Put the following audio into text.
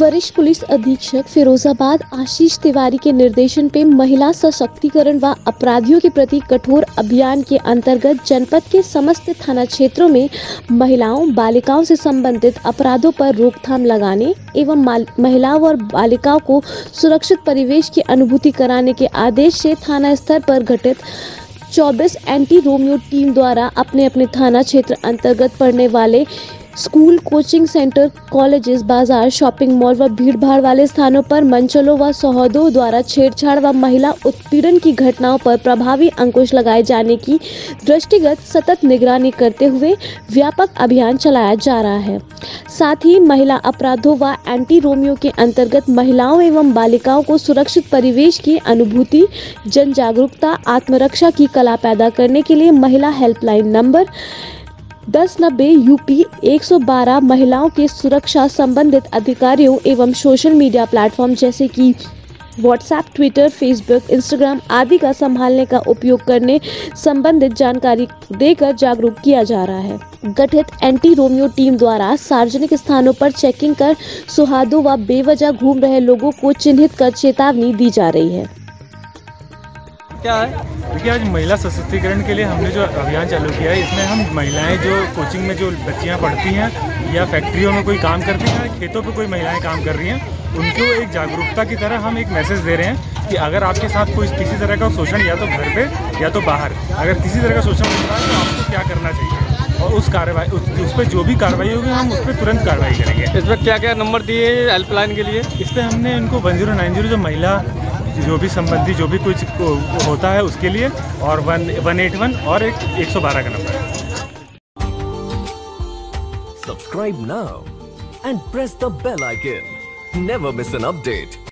वरिष्ठ पुलिस अधीक्षक फिरोजाबाद आशीष तिवारी के निर्देशन पे महिला सशक्तिकरण व अपराधियों के प्रति कठोर अभियान के अंतर्गत जनपद के समस्त थाना क्षेत्रों में महिलाओं बालिकाओं से संबंधित अपराधों पर रोकथाम लगाने एवं महिलाओं और बालिकाओं को सुरक्षित परिवेश की अनुभूति कराने के आदेश से थाना स्तर पर गठित 24 एंटी रोमियो टीम द्वारा अपने अपने थाना क्षेत्र अंतर्गत पड़ने वाले स्कूल, कोचिंग सेंटर, कॉलेजेस, बाजार, शॉपिंग मॉल व भीड़भाड़ वाले स्थानों पर मनचलों व सौहदों द्वारा छेड़छाड़ व महिला उत्पीड़न की घटनाओं पर प्रभावी अंकुश लगाए जाने की दृष्टिगत सतत निगरानी करते हुए व्यापक अभियान चलाया जा रहा है। साथ ही महिला अपराधों व एंटी रोमियो के अंतर्गत महिलाओं एवं बालिकाओं को सुरक्षित परिवेश की अनुभूति, जन जागरूकता, आत्मरक्षा की कला पैदा करने के लिए महिला हेल्पलाइन नंबर 1090 UP 112 महिलाओं के सुरक्षा संबंधित अधिकारियों एवं सोशल मीडिया प्लेटफॉर्म जैसे कि व्हाट्सएप, ट्विटर, फेसबुक, इंस्टाग्राम आदि का संभालने का उपयोग करने संबंधित जानकारी देकर जागरूक किया जा रहा है। गठित एंटी रोमियो टीम द्वारा सार्वजनिक स्थानों पर चेकिंग कर सुहादों व बेवजह घूम रहे लोगों को चिन्हित कर चेतावनी दी जा रही है। क्या है क्योंकि आज महिला सशक्तिकरण के लिए हमने जो अभियान चालू किया है, इसमें हम महिलाएं जो कोचिंग में जो बच्चियां पढ़ती हैं या फैक्ट्रियों में कोई काम करती हैं, खेतों पे कोई महिलाएं काम कर रही हैं, उनको एक जागरूकता की तरह हम एक मैसेज दे रहे हैं कि अगर आपके साथ कोई किसी तरह का शोषण या तो घर पर या तो बाहर अगर किसी तरह का शोषण हो रहा है तो आपको क्या करना चाहिए, और उस कार्रवाई उस पर जो भी कार्रवाई होगी हम उस पर तुरंत कार्रवाई करेंगे। इस पर क्या क्या नंबर दिए हेल्पलाइन के लिए, इस पर हमने इनको 1090 जो महिला जो भी संबंधी जो भी कुछ होता है उसके लिए, और 181 और 112 का नंबर है। Subscribe now and press the bell icon, never miss an update.